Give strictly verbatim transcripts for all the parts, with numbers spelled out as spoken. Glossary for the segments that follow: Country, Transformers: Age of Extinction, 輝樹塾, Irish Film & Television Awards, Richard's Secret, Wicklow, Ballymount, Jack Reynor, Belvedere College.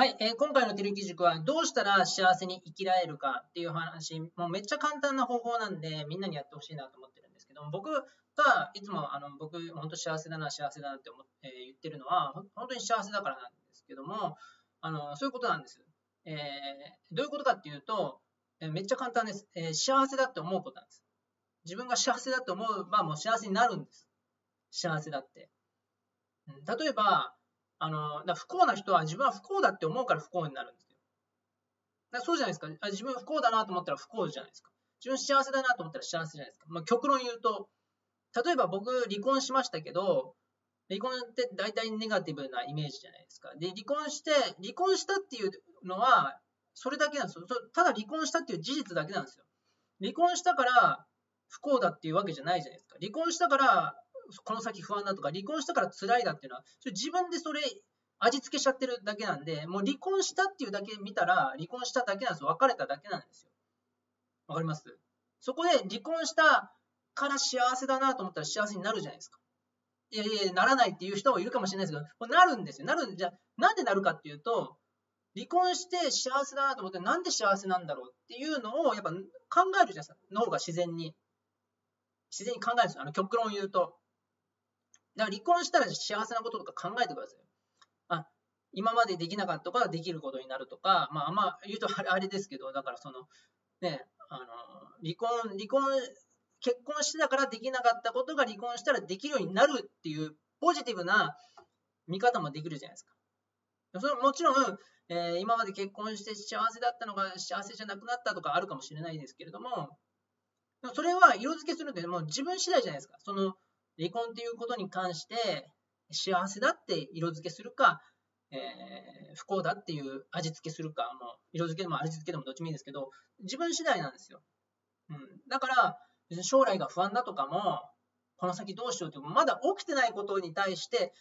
はい、えー、今回のてるき塾はどうしたら幸せに生きられるかっていう話、もうめっちゃ簡単な方法なんでみんなにやってほしいなと思ってるんですけども、僕がいつもあの僕本当幸せだな幸せだなって思って、えー、言ってるのは本当に幸せだからなんですけども、あのそういうことなんです、えー。どういうことかっていうと、えー、めっちゃ簡単です、えー。幸せだって思うことなんです。自分が幸せだと思えばもう幸せになるんです。幸せだって。うん、例えばあのだ不幸な人は自分は不幸だって思うから不幸になるんですよ。だそうじゃないですか。自分不幸だなと思ったら不幸じゃないですか。自分幸せだなと思ったら幸せじゃないですか。まあ、極論言うと、例えば僕離婚しましたけど、離婚って大体ネガティブなイメージじゃないですか。で、離婚して、離婚したっていうのはそれだけなんですよ。ただ離婚したっていう事実だけなんですよ。離婚したから不幸だっていうわけじゃないじゃないですか。離婚したからこの先不安だとか、離婚したから辛いだっていうのは、それ自分でそれ味付けしちゃってるだけなんで、もう離婚したっていうだけ見たら、離婚しただけなんですよ。別れただけなんですよ。わかります？そこで離婚したから幸せだなと思ったら幸せになるじゃないですか。いやいや、ならないっていう人もいるかもしれないですけど、これなるんですよ。なるんじゃ、なんでなるかっていうと、離婚して幸せだなと思って、なんで幸せなんだろうっていうのをやっぱ考えるじゃないですか。脳が自然に。自然に考えるんですよ。あの極論を言うと。だから離婚したら幸せなこととか考えてください。あ、今までできなかったことができることになるとか、まあ、あんま言うとあれですけど、だからその、ね、あの、離婚、離婚、結婚してたからできなかったことが離婚したらできるようになるっていうポジティブな見方もできるじゃないですか。それもちろん、えー、今まで結婚して幸せだったのが幸せじゃなくなったとかあるかもしれないですけれども、それは色付けするんで、もう自分次第じゃないですか。その離婚ということに関して幸せだって色付けするか、えー、不幸だっていう味付けするか、もう色付けでも味付けでもどっちもいいですけど、自分次第なんですよ。うん、だから別に将来が不安だとかも、この先どうしようって、まだ起きてないことに対して、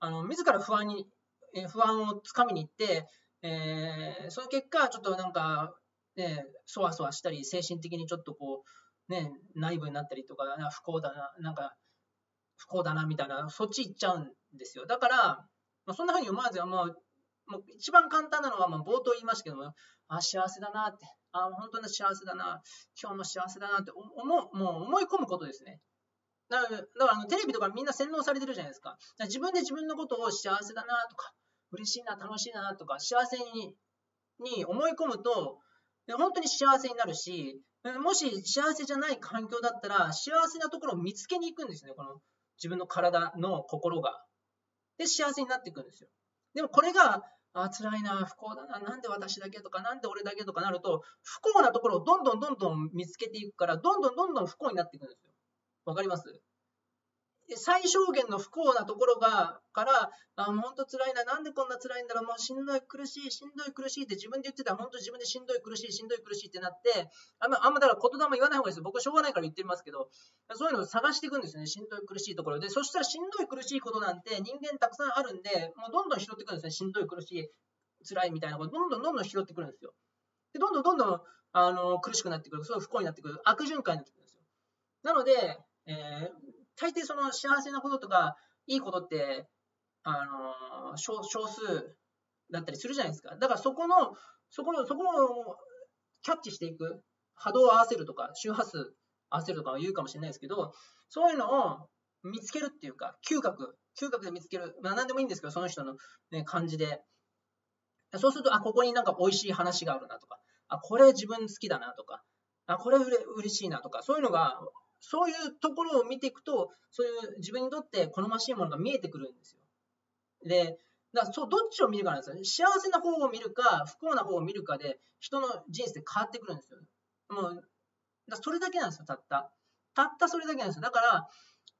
あの自ら不安に、えー、不安をつかみに行って、えー、その結果、ちょっとなんか、ね、そわそわしたり、精神的にちょっとこう、ね、内部になったりとか、不幸だな、なんか、不幸だなみたいな、そっち行っちゃうんですよ。だから、まあ、そんなふうに思わず、もう、もう一番簡単なのは、まあ、冒頭言いましたけども、あ、幸せだなって、あ、本当に幸せだな、今日も幸せだなって思う、もう思い込むことですね。だから、だからあのテレビとかみんな洗脳されてるじゃないですか。だから自分で自分のことを幸せだなとか、嬉しいな、楽しいなとか、幸せに、に思い込むと、本当に幸せになるし、もし幸せじゃない環境だったら、幸せなところを見つけに行くんですね、この。自分の体の心が。で、幸せになっていくんですよ。でもこれが、あ、辛いな、不幸だな、なんで私だけとか、なんで俺だけとかなると、不幸なところをどんどんどんどん見つけていくから、どんどんどんどん不幸になっていくんですよ。わかります？最小限の不幸なところが、から、あ、もう本当辛いな、なんでこんな辛いんだろう、もうしんどい、苦しい、しんどい、苦しいって自分で言ってたら、本当自分でしんどい、苦しい、しんどい、苦しいってなって、あんま、あんまだから言葉も言わない方がいいですよ。僕、しょうがないから言ってますけど、そういうのを探していくんですよね、しんどい、苦しいところで。そしたら、しんどい、苦しいことなんて人間たくさんあるんで、もうどんどん拾ってくるんですね、しんどい、苦しい、辛いみたいなこと、どんどんどんどん拾ってくるんですよ。で、どんどんどんどん、あの、苦しくなってくる、そういう不幸になってくる、悪循環になってくるんですよ。なので、えー大抵その幸せなこととかいいことって、あのー、少, 少数だったりするじゃないですか。だからそこの、そこの、そこをキャッチしていく、波動を合わせるとか、周波数合わせるとか言うかもしれないですけど、そういうのを見つけるっていうか、嗅覚、嗅覚で見つける、まあ、何でもいいんですけど、その人の、ね、感じで。そうすると、あ、ここになんか美味しい話があるなとか、あ、これ自分好きだなとか、あ、これうれ嬉しいなとか、そういうのが、そういうところを見ていくと、そういう自分にとって好ましいものが見えてくるんですよ。で、だからそうどっちを見るかなんですよ。幸せな方を見るか、不幸な方を見るかで、人の人生変わってくるんですよ。もう、だそれだけなんですよ、たった。たったそれだけなんですよ。だから、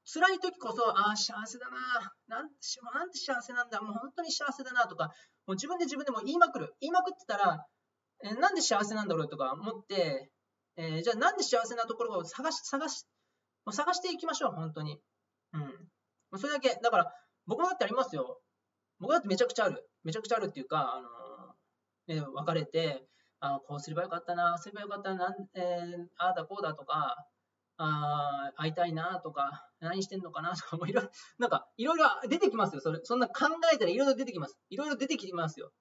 辛い時こそ、ああ、幸せだな、なんて、なんて幸せなんだ、もう本当に幸せだなとか、もう自分で自分でも言いまくる。言いまくってたら、えなんで幸せなんだろうとか思って、えー、じゃあなんで幸せなところを探し、探し、もう探していきましょう、本当に。うん。それだけ、だから、僕もだってありますよ。僕だってめちゃくちゃある。めちゃくちゃあるっていうか、あのーね、別れて、あこうすればよかったな、すればよかったな、えー、ああだこうだとか、あ会いたいなとか、何してんのかなとか、もういろいろ、なんか、いろいろ出てきますよ。それ、そんな考えたらいろいろ出てきます。いろいろ出てきますよ。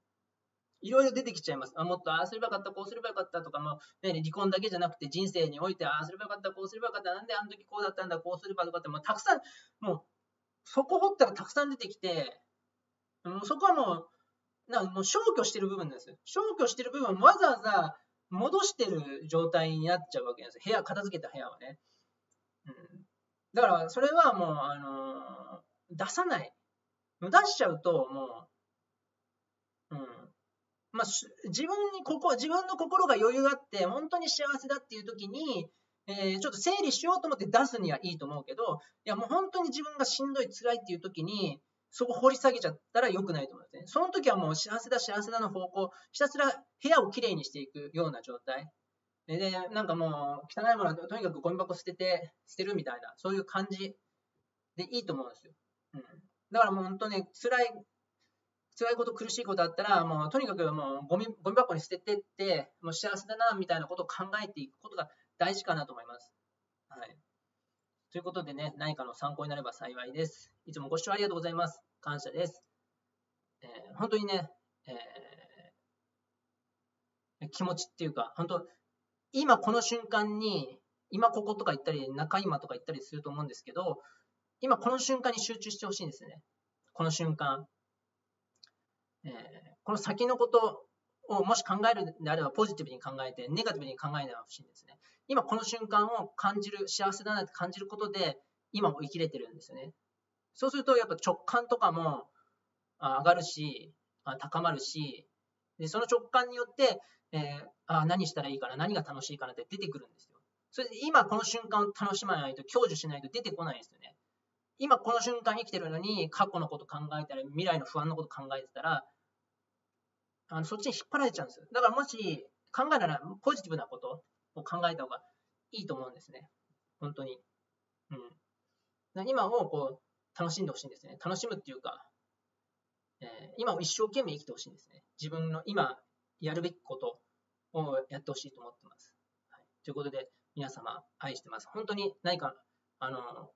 いろいろ出てきちゃいます。あ、もっとああすればよかった、こうすればよかったとかも、ね、離婚だけじゃなくて人生において、ああすればよかった、こうすればよかった、なんであの時こうだったんだ、こうすればよかった、もうたくさん、もうそこ掘ったらたくさん出てきて、もうそこはもう、なんかもう消去してる部分なんですよ。消去してる部分わざわざ戻してる状態になっちゃうわけなんですよ。部屋、片付けた部屋はね。うん、だからそれはもう、あのー、出さない。出しちゃうともう、うん、まあ、自分にここ自分の心が余裕があって本当に幸せだっていう時に、えー、ちょっと整理しようと思って出すにはいいと思うけど、いやもう本当に自分がしんどい辛いっていう時にそこ掘り下げちゃったら良くないと思うんですね。その時はもう幸せだ幸せだの方向、ひたすら部屋をきれいにしていくような状態で、なんかもう汚いものはとにかくゴミ箱捨てて捨てるみたいな、そういう感じでいいと思うんですよ。うん、だからもう本当ね、辛い辛いこと苦しいことあったら、もうとにかくもうゴミ、ゴミ箱に捨ててって、もう幸せだなみたいなことを考えていくことが大事かなと思います。はい、ということでね、何かの参考になれば幸いです。いつもご視聴ありがとうございます。感謝です。えー、本当にね、えー、気持ちっていうか、本当今この瞬間に、今こことか言ったり、中今とか言ったりすると思うんですけど、今この瞬間に集中してほしいんですね。この瞬間、えー。この先のことをもし考えるのであればポジティブに考えて、ネガティブに考えないでほしいんですね。今この瞬間を感じる、幸せだなって感じることで、今を生きれてるんですよね。そうするとやっぱ直感とかも上がるし、高まるし、でその直感によって、えー、あ何したらいいかな、何が楽しいかなって出てくるんですよ。それで今この瞬間を楽しまないと、享受しないと出てこないんですよね。今この瞬間生きてるのに、過去のこと考えたら、未来の不安のこと考えてたら、あのそっちに引っ張られちゃうんですよ。だからもし考えたらポジティブなことを考えた方がいいと思うんですね。本当に。うん、だ今をこう楽しんでほしいんですね。楽しむっていうか、えー、今を一生懸命生きてほしいんですね。自分の今やるべきことをやってほしいと思ってます。はい、ということで、皆様、愛してます。本当に何か、あの、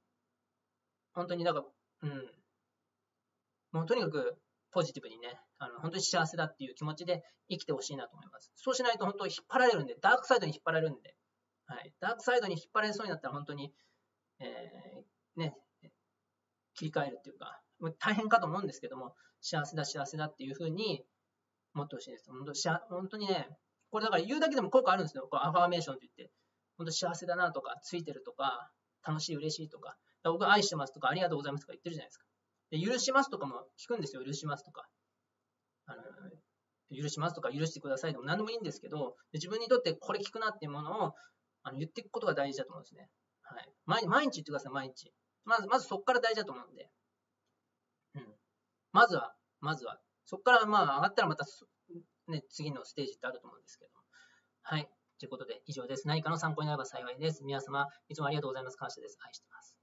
本当に、だから、うん、もうとにかくポジティブにね、あの、本当に幸せだっていう気持ちで生きてほしいなと思います。そうしないと、本当に引っ張られるんで、ダークサイドに引っ張られるんで、はい、ダークサイドに引っ張られそうになったら、本当に、えー、ね、切り替えるっていうか、もう大変かと思うんですけども、幸せだ、幸せだっていうふうに、持ってほしいです。本当し本当にね、これだから言うだけでも効果あるんですよ。こうアファーメーションといって、本当幸せだなとか、ついてるとか、楽しい、嬉しいとか、だ僕は愛してますとか、ありがとうございますとか言ってるじゃないですか。で許しますとかも聞くんですよ。許しますとか。あの許しますとか、許してくださいでも何でもいいんですけど、自分にとってこれ聞くなっていうものをあの言っていくことが大事だと思うんですね。はい、毎, 毎日言ってください、毎日。まず、まずそこから大事だと思うんで。うん、まずは、まずは。そこからまあ上がったらまた、ね、次のステージってあると思うんですけど。はい。ということで以上です。何かの参考になれば幸いです。皆様、いつもありがとうございます。感謝です。愛してます。